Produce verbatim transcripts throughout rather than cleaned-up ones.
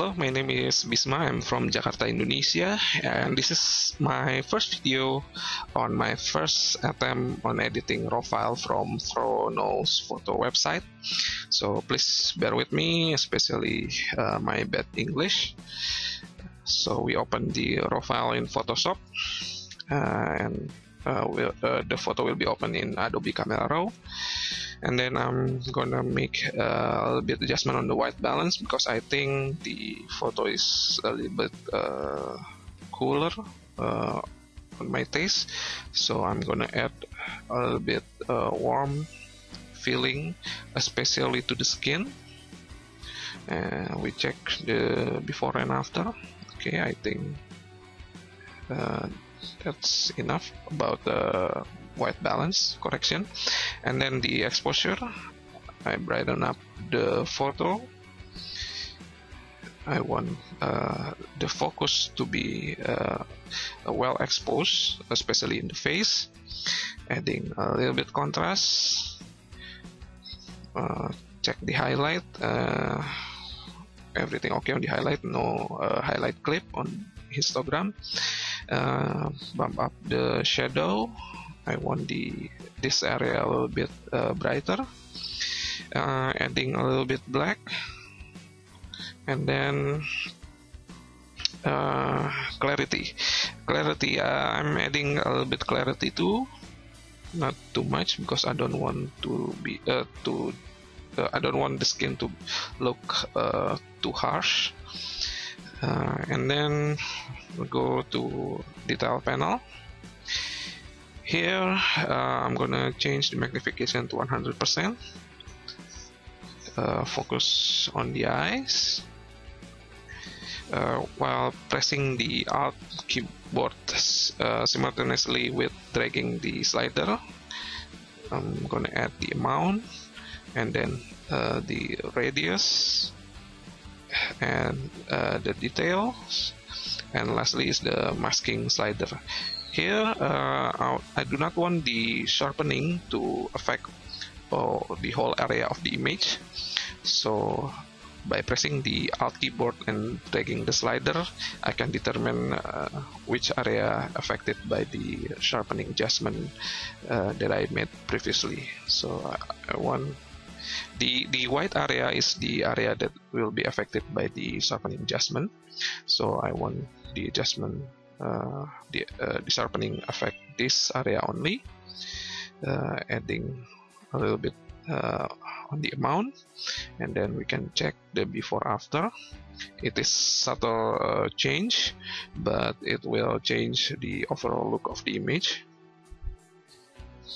Hello, my name is Bisma. I'm from Jakarta, Indonesia, and this is my first video on my first attempt on editing raw file from FroKnowsPhoto website. So please bear with me, especially uh, my bad English. So we open the raw file in Photoshop, uh, and uh, we'll, uh, the photo will be open in Adobe Camera Raw. And then I'm gonna make a little bit adjustment on the white balance because I think the photo is a little bit uh, cooler uh, on my taste. So I'm gonna add a little bit uh, warm feeling, especially to the skin. And uh, we check the before and after. Okay, I think uh, that's enough about the white balance correction. And then the exposure, I brighten up the photo. I want uh, the focus to be uh, well exposed, especially in the face, adding a little bit contrast. Uh, check the highlight, uh, everything okay on the highlight, no uh, highlight clip on histogram. Uh, bump up the shadow. I want the this area a little bit uh, brighter, uh, adding a little bit black, and then uh, clarity. Clarity. Uh, I'm adding a little bit clarity too, not too much because I don't want to be uh, to uh, I don't want the skin to look uh, too harsh. Uh, and then we'll go to detail panel. Here uh, I'm gonna change the magnification to one hundred percent, uh, focus on the eyes. Uh, while pressing the Alt keyboard uh, simultaneously with dragging the slider, I'm gonna add the amount and then uh, the radius and uh, the details, and lastly is the masking slider. Here, uh, I do not want the sharpening to affect uh, the whole area of the image. So, by pressing the Alt keyboard and dragging the slider, I can determine uh, which area affected by the sharpening adjustment uh, that I made previously. So, I want the the white area is the area that will be affected by the sharpening adjustment. So, I want the adjustment. Uh, the, uh, the sharpening affect this area only, uh, adding a little bit uh, on the amount, and then we can check the before after. It is subtle uh, change, but it will change the overall look of the image.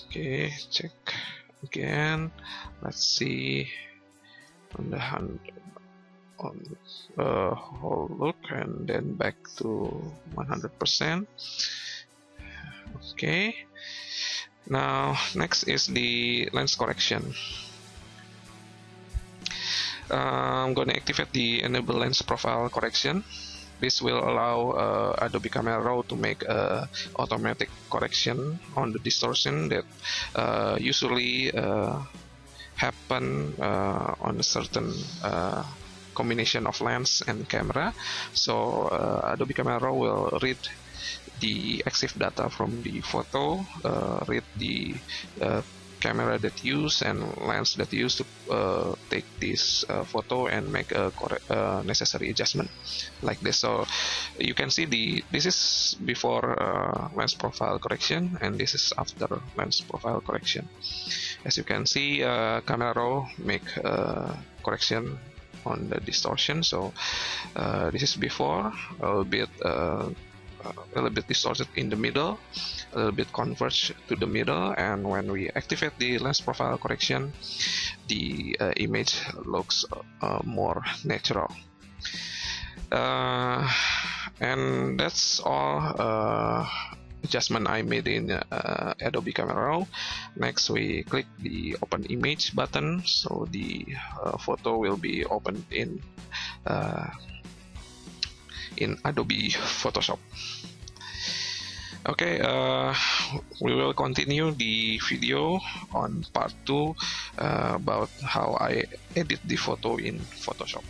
Okay, check again. Let's see on the hand, on uh, whole look, and then back to one hundred percent. Okay, now next is the lens correction. uh, I'm going to activate the enable lens profile correction. This will allow uh, Adobe Camera Raw to make a automatic correction on the distortion that uh, usually uh, happen uh, on a certain uh, combination of lens and camera. So uh, Adobe Camera Raw will read the exif data from the photo, uh, read the uh, camera that use and lens that use to uh, take this uh, photo and make a uh, necessary adjustment like this. So you can see the this is before uh, lens profile correction, and this is after lens profile correction. As you can see, uh, Camera Raw make uh, correction on the distortion. So uh, this is before, a little bit uh, a little bit distorted in the middle, a little bit converged to the middle, and when we activate the lens profile correction, the uh, image looks uh, more natural. Uh, and that's all uh, adjustment I made in uh, Adobe Camera Raw. Next, we click the Open Image button, so the uh, photo will be opened in uh, in Adobe Photoshop. Okay, uh, we will continue the video on part two uh, about how I edit the photo in Photoshop.